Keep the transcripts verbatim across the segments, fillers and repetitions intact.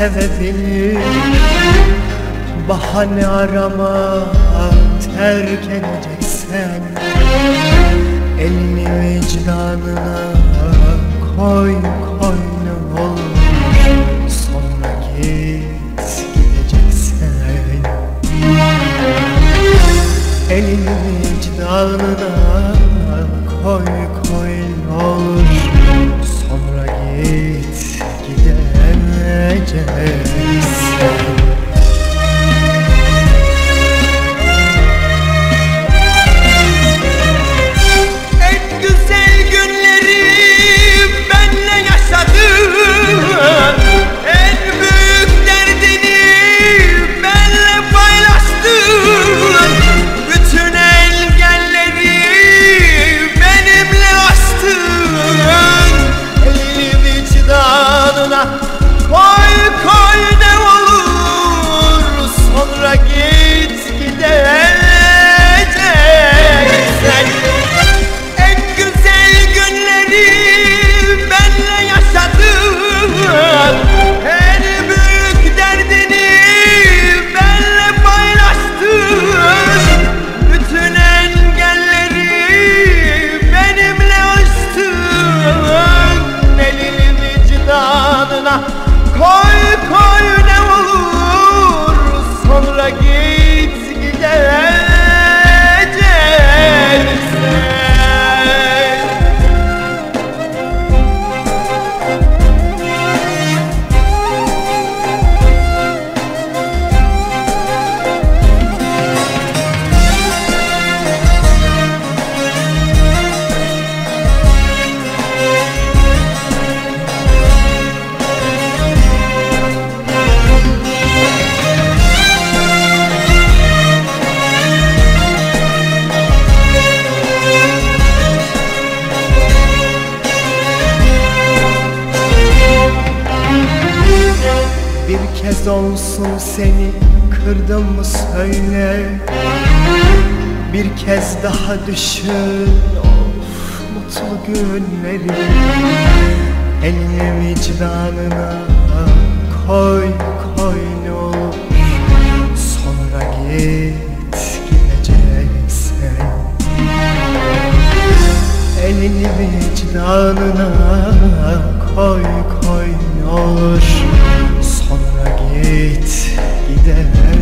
sevebim, bahane arama, terk edeceksen elini vicdanına koy, koy ne olur, sonra git gideceksen elini vicdanına koy, koy ne olur, sonra git gidemeyeceksen. Bir kez olsun seni kırdım mı söyle, bir kez daha düşün of mutlu günleri, elini vicdanına koy, koy ne olur, sonra git gideceksen elini vicdanına koy, koy ne olur, sonra git gideceksin.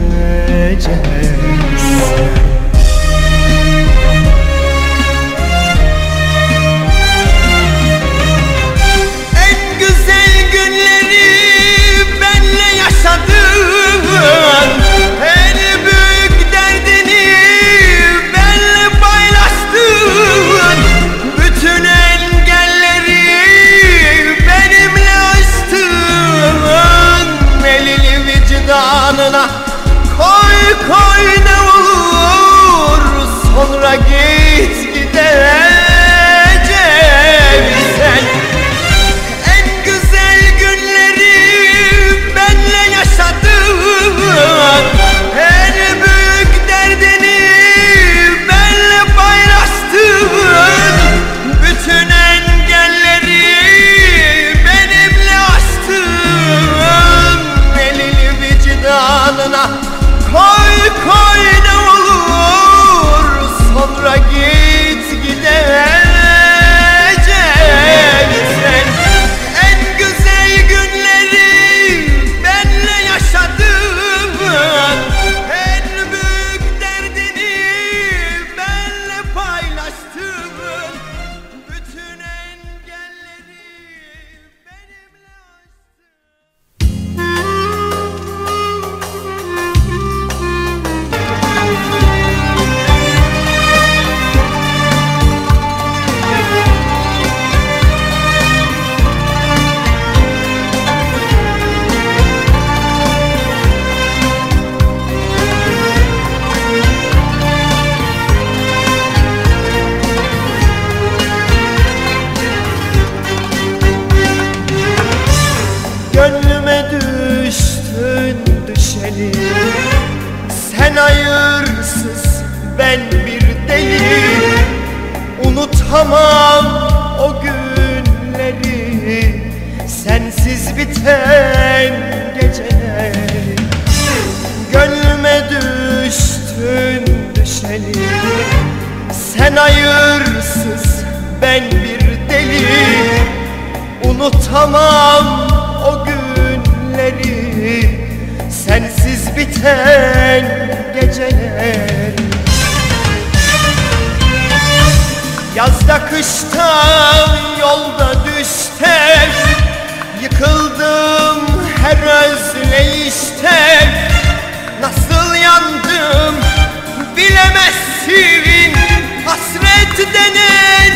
Sen hayırsız, ben bir değil. Unutamam o günleri, sensiz biten gece. beni. Sen hayırsız, ben bir deli. Unutamam o günleri, sensiz biten geceler. Yazda kışta, yolda düşte, yıkıldım her özleyişte. Nasıl yandım bilemezsin, hasret denen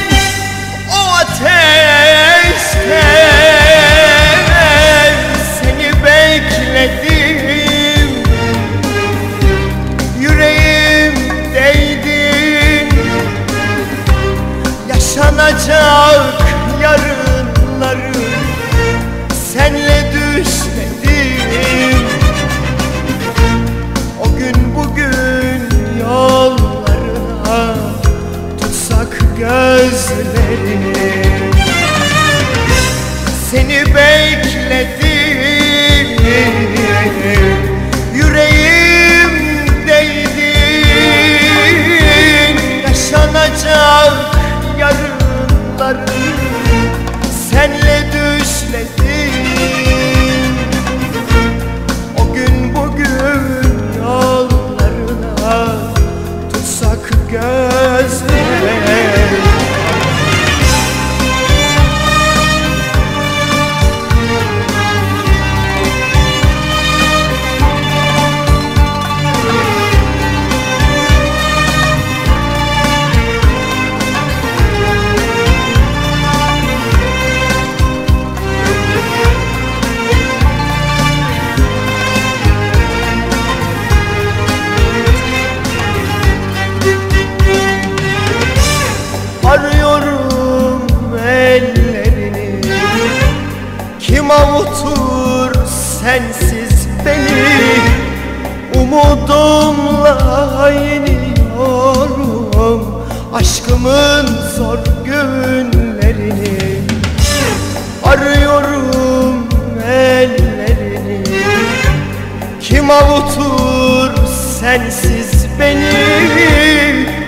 o ateşte. Seni bekledim, yüreğimdeydin. Yaşanacak yarınları senle düşledim. O gün bugün yollarına tutsak gözlerini. Seni bekledim, yüreğimdeydin. Yaşanacak yarınları senle düşledim. O gün bugün yollarına tutsak gözlerini. Arıyorum ellerini, kim avutur sensiz beni? Umudumla yeniyorum aşkımın zor günlerini. Arıyorum ellerini, kim avutur sensiz beni?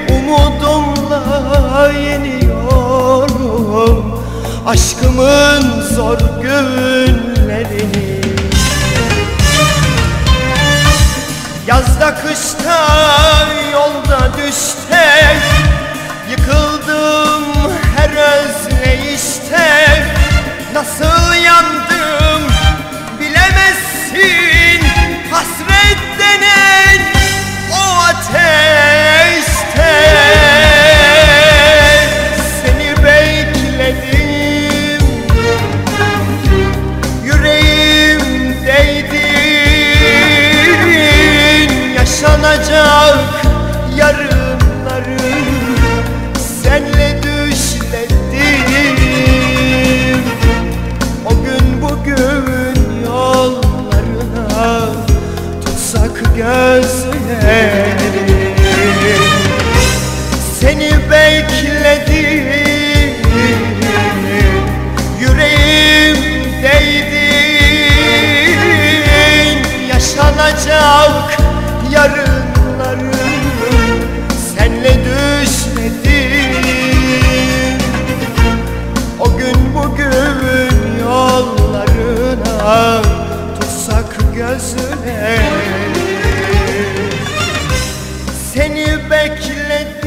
Umudumla yeniyorum aşkımın zor günlerini. Yazda kışta, yolda düşte, yıkıldım her özleyişte. Nasıl yandım bilemezsin, hasret denen o ateşte. Seni bekledim, yüreğimdeydin. Yaşanacak yarınları senle düşledim. O gün bugün yollarına tutsak gözlerini. Seni bekledim, yüreğimdeydin. Yaşanacak yarınları senle düşledim. O gün bugün yollarına tutsak gözlerini. Seni bekledim.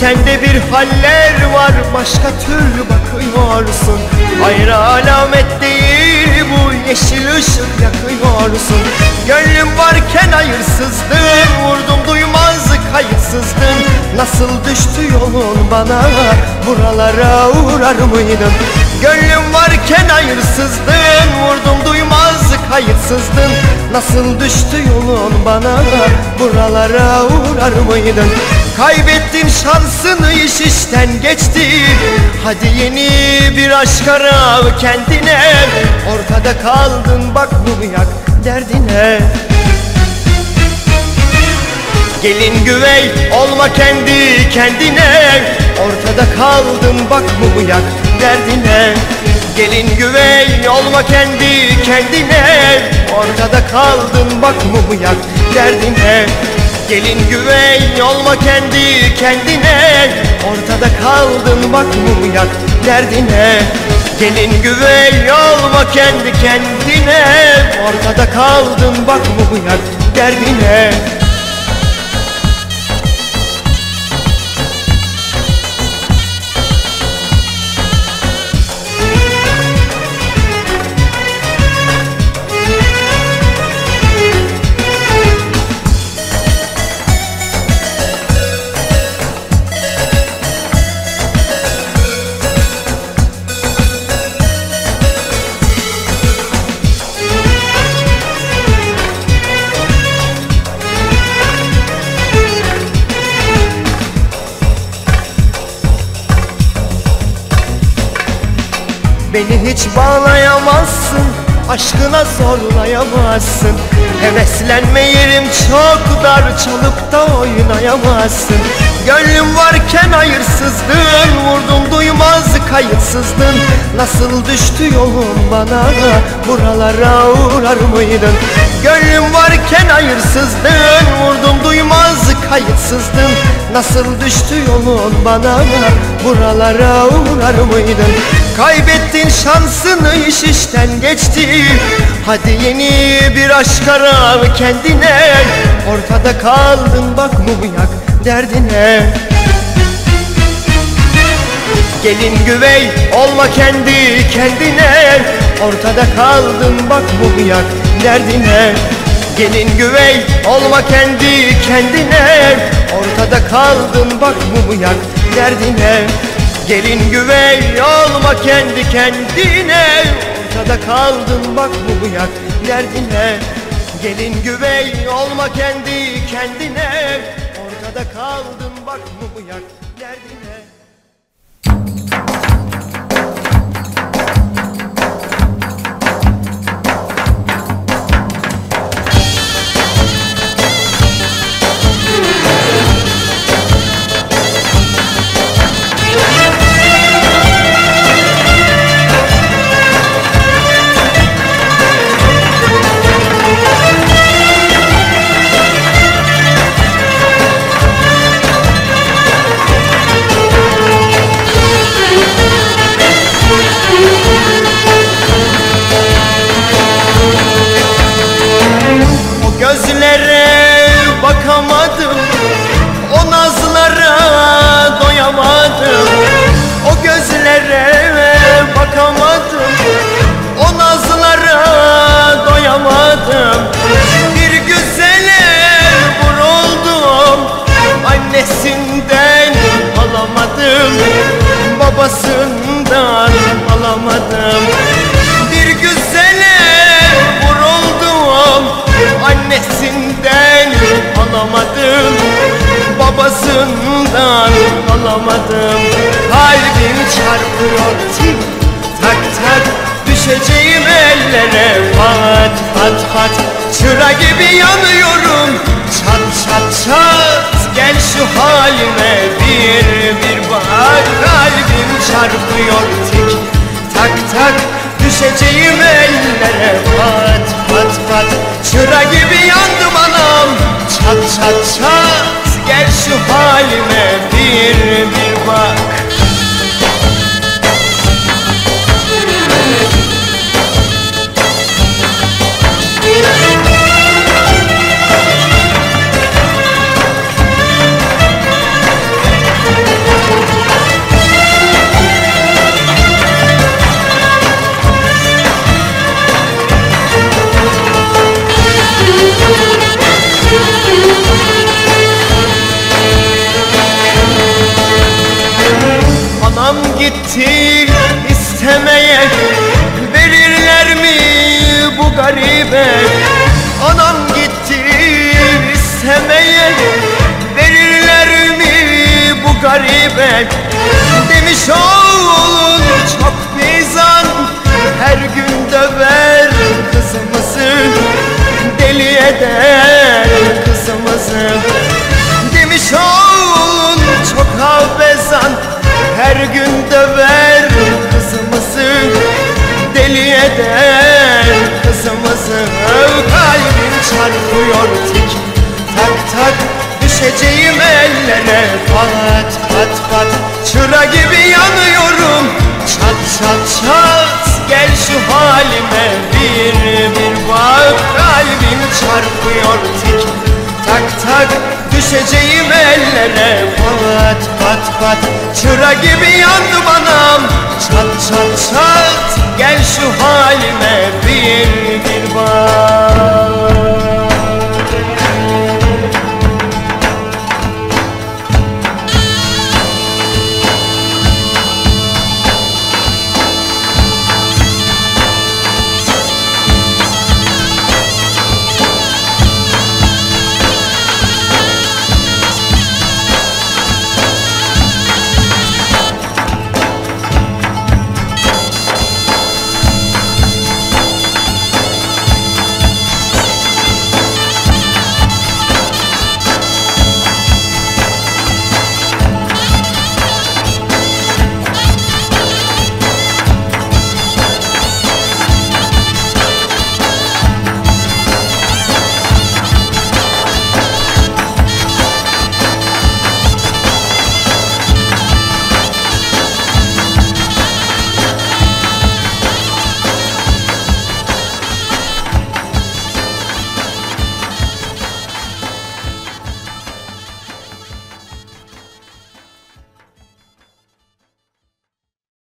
Sende bir haller var, başka türlü bakıyorsun. Hayır alamet değil bu yeşil ışık yakıyorsun. Gönlüm varken hayırsızdın, vurdum duymazlık hayırsızdın. Nasıl düştü yolun bana, buralara uğrar mıydın? Gönlüm varken hayırsızdın, vurdum duymazlık hayırsızdın. Nasıl düştü yolun bana, buralara uğrar mıydın? Kaybettin şansını, iş işten geçti. Hadi yeni bir aşk ara kendine. Ortada kaldın, bak mum yak derdine. Gelin güvey olma kendi kendine. Ortada kaldın, bak mum yak derdine. Gelin güvey olma kendi kendine. Ortada kaldın, bak mum yak derdine. Gelin güvey olma kendi kendine. Ortada kaldın, bak mum yak derdine. Gelin güvey olma kendi kendine. Ortada kaldın, bak mum yak derdine. Beni hiç bağlayamazsın, aşkına zorlayamazsın. Heveslenme yerim çok dar, çalıp da oynayamazsın. Gönlüm varken hayırsızdın, vurdum duymazlık hayırsızdın. Nasıl düştü yolun bana, buralara uğrar mıydın? Gönlüm varken hayırsızdın, vurdum duymazlık hayırsızdın. Nasıl düştü yolun bana, buralara uğrar mıydın? Kaybettin şansını, iş işten geçti. Hadi yeni bir aşk ara kendine. Ortada kaldın, bak mum yak derdine. Gelin güvey olma kendi kendine. Ortada kaldın, bak mum yak derdine. Gelin güvey olma kendi kendine. Ortada kaldın, bak mum yak derdine. Gelin güvey olma kendi kendine. Ortada kaldın, bak mum yak derdine. Gelin güvey olma kendi kendine. Ortada kaldın, bak mum yak derdine. Babasından alamadım. Bir güzele vuruldum, annesinden alamadım, babasından alamadım. Kalbim çarpıyor tik tak tak, düşeceğim ellere pat pat pat. Çıra gibi yanıyorum çat çat çat. Gel şu halime bir bir bak. Kalbim çarpıyor tik tak tak, düşeceğim ellere pat pat pat. Çıra gibi yandım anam çat çat çat. Gel şu halime bir bir bak. garibe. Anam gitti istemeye, verirler mi bu garibe? Demiş oğlun çok bizan, her gün döver kızımızı, deli eder kızımızı. Demiş oğlun çok havezan, her gün döver kızımızı, deli eder kızımızı. Kalbim çarpıyor tik tak tak, düşeceğim ellere pat pat pat. Çıra gibi yanıyorum çat çat çat, gel şu halime bir bir bak. Kalbim çarpıyor tik tak tak, düşeceğim ellere pat pat pat. Çıra gibi yandım anam çat çat çat, gel şu halime bir bir bak.